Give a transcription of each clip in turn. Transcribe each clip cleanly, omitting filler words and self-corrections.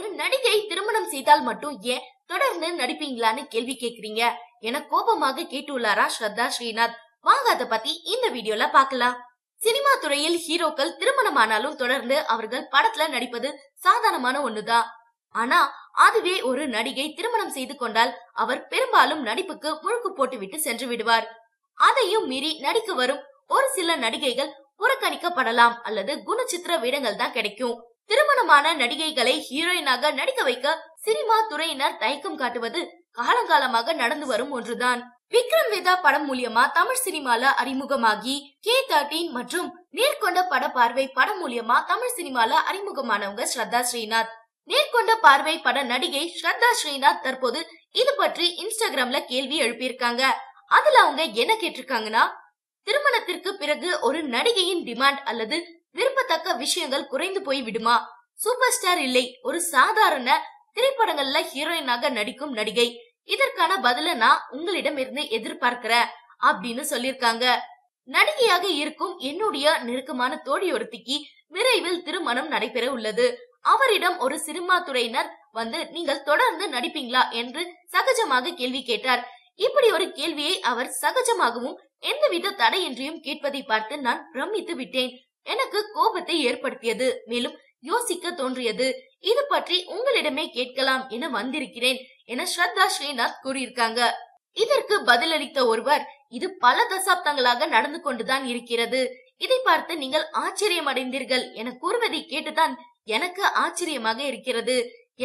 ஒரு நடிகை திருமணம் செய்தால் மட்டும் ஏன் தொடர்ந்து நடிப்பீங்களான்னு கேள்வி கேக்குறீங்க என கோபமாக கேட்டுள்ளாரா ஸ்ரத்தா ஸ்ரீநாத். வாங்க அத பத்தி இந்த வீடியோல பாக்கலாம். சினிமா துறையில் ஹீரோக்கள் திருமணமானாலும் தொடர்ந்து அவர்கள் படத்துல நடிப்பது சாதாரணமான ஒண்ணுதான். ஆனா அதுவே ஒரு நடிகை திருமணம் செய்து கொண்டால் அவர் பெரும்பாலும் நடிப்புக்கு முழுக்கு போட்டுவிட்டு சென்று விடுவார். அதையும் மீறி நடிக்க வரும் ஒரு சில நடிகைகள் புறக்கணிக்கப்படலாம் அல்லது குணச்சித்திர வேடங்கள் தான் கிடைக்கும். திருமணமான நடிகைகளை ஹீரோயினாக நடிக்க வைக்க சினிமா துறையினர் தயக்கம் காட்டுவது காலங்காலமாக நடந்து வரும் ஒன்றுதான். விக்ரம் வேதா படம் மூலியமா தமிழ் சினிமால அறிமுகமாகி K13 மற்றும் நேர்கொண்ட பட பார்வை படம் மூலியமா தமிழ் சினிமால அறிமுகமானவங்க ஸ்ரத்தா ஸ்ரீநாத். நேர்கொண்ட பார்வை பட நடிகை ஸ்ரத்தா ஸ்ரீநாத் தற்போது இது பற்றி இன்ஸ்டாகிராம்ல கேள்வி எழுப்பியிருக்காங்க. அதுல அவங்க என்ன கேட்டிருக்காங்கன்னா, திருமணத்திற்கு பிறகு ஒரு நடிகையின் டிமாண்ட் அல்லது விரும்பத்தக்க விஷயங்கள் குறைந்து போய் விடுமா? சூப்பர் ஸ்டார் இல்லை, ஒரு சாதாரண திரைப்படங்கள்ல ஹீரோயினாக நடிக்கும் நடிகை, இதற்கான பதில நான் உங்களிடம் இருந்து எதிர்பார்க்கிறேன் அப்படின்னு சொல்லிருக்காங்க. நடிகையாக இருக்கும் என்னுடைய நெருக்கமான தோழி ஒருத்திக்கு விரைவில் திருமணம் நடைபெற உள்ளது. அவரிடம் ஒரு சினிமா துறையினர் வந்து நீங்கள் தொடர்ந்து நடிப்பீங்களா என்று சகஜமாக கேள்வி கேட்டார். இப்படி ஒரு கேள்வியை அவர் சகஜமாகவும் எந்தவித தடையின்றியும் கேட்பதை பார்த்து நான் பிரமித்து விட்டேன். எனக்கு கோபத்தை ஏற்படுத்தியது, மேலும் யோசிக்க தோன்றியது. இது பற்றி உங்களிடமே கேட்கலாம் என வந்திருக்கிறேன் என ஸ்ரத்தா ஸ்ரீநாத் கூறியிருக்காங்க. இதற்கு பதிலளித்த ஒருவர், இது பல தசாப்தங்களாக நடந்து கொண்டுதான் இருக்கிறது, இதை பார்த்து நீங்கள் ஆச்சரியம் அடைந்தீர்கள் என கூறுவதை கேட்டுதான் எனக்கு ஆச்சரியமாக இருக்கிறது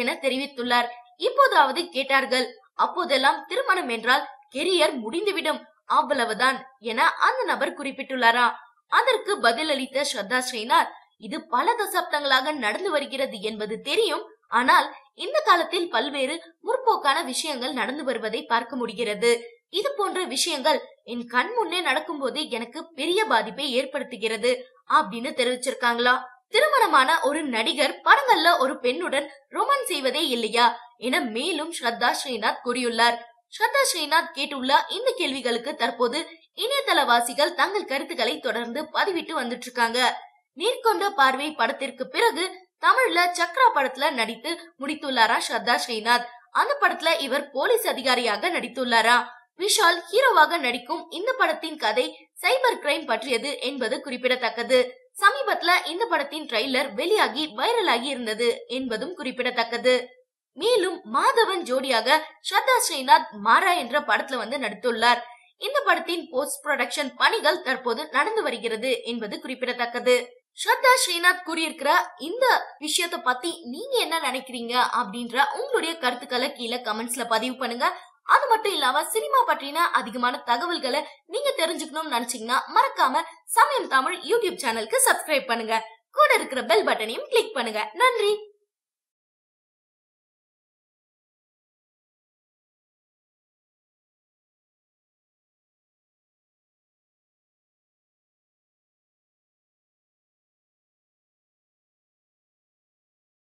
என தெரிவித்துள்ளார். இப்போதாவது கேட்டார்கள், அப்போதெல்லாம் திருமணம் என்றால் கெரியர் முடிந்துவிடும், அவ்வளவுதான் என அந்த நபர் குறிப்பிட்டுள்ளாரா. அதற்கு பதிலளித்த ஸ்ரத்தா ஸ்ரீநாத், இது பல தசாப்தங்களாக நடந்து வருகிறது என்பது தெரியும், ஆனால் இந்த காலத்தில் பல்வேறு முற்போக்கான விஷயங்கள் நடந்து வருவதை பார்க்க முடிகிறது. இது போன்ற விஷயங்கள் என் கண் முன்னே நடக்கும் போது எனக்கு பெரிய பாதிப்பை ஏற்படுத்துகிறது அப்படின்னு தெரிவிச்சிருக்காங்களா. திருமணமான ஒரு நடிகர் படங்கள்ல ஒரு பெண்ணுடன் ரொமான்ஸ் செய்வதே இல்லையா என மேலும் ஸ்ரத்தா ஸ்ரீநாத் கூறியுள்ளார். ஸ்ரத்தா ஸ்ரீநாத் கேட்டுள்ள இந்த கேள்விகளுக்கு தற்போது இணையதளவாசிகள் தங்கள் கருத்துக்களை தொடர்ந்து பதிவிட்டு வந்துட்டு இருக்காங்க. நீர்கொண்ட பார்வை படத்திற்கு பிறகு தமிழ்ல சக்ரா படத்துல நடித்து முடித்துள்ளாரா ஸ்ரத்தா ஸ்ரீநாத். அந்த படத்துல இவர் போலீஸ் அதிகாரியாக நடித்துள்ளாரா. விஷால் ஹீரோவாக நடிக்கும் இந்த படத்தின் கதை சைபர் கிரைம் பற்றியது என்பது குறிப்பிடத்தக்கது. சமீபத்துல இந்த படத்தின் ட்ரெய்லர் வெளியாகி வைரலாகி இருந்தது என்பதும் குறிப்பிடத்தக்கது. மேலும் மாதவன் ஜோடியாக ஸ்ரத்தா ஸ்ரீநாத் மாரா என்ற படத்துல வந்து நடித்துள்ளார். இந்த படத்தின் போஸ்ட் ப்ரொடக்ஷன் பணிகள் தற்போது நடந்து வருகிறது என்பது குறிப்பிடத்தக்கது. ஸ்ரத்தா ஸ்ரீநாத் கூறியிருக்கிற இந்த விஷயத்தை பத்தி நீங்க என்ன நினைக்கிறீங்க அப்படின்ற உங்களுடைய கருத்துக்களை கீழே கமெண்ட்ஸ்ல பதிவு பண்ணுங்க. அது மட்டும் இல்லாம சினிமா பற்றின அதிகமான தகவல்களை நீங்க தெரிஞ்சுக்கணும்னு நினைச்சீங்கன்னா மறக்காம சமயம் தமிழ் யூடியூப் சேனலுக்கு சப்ஸ்கிரைப் பண்ணுங்க. கூட இருக்கிற பெல் பட்டனையும் கிளிக் பண்ணுங்க. நன்றி.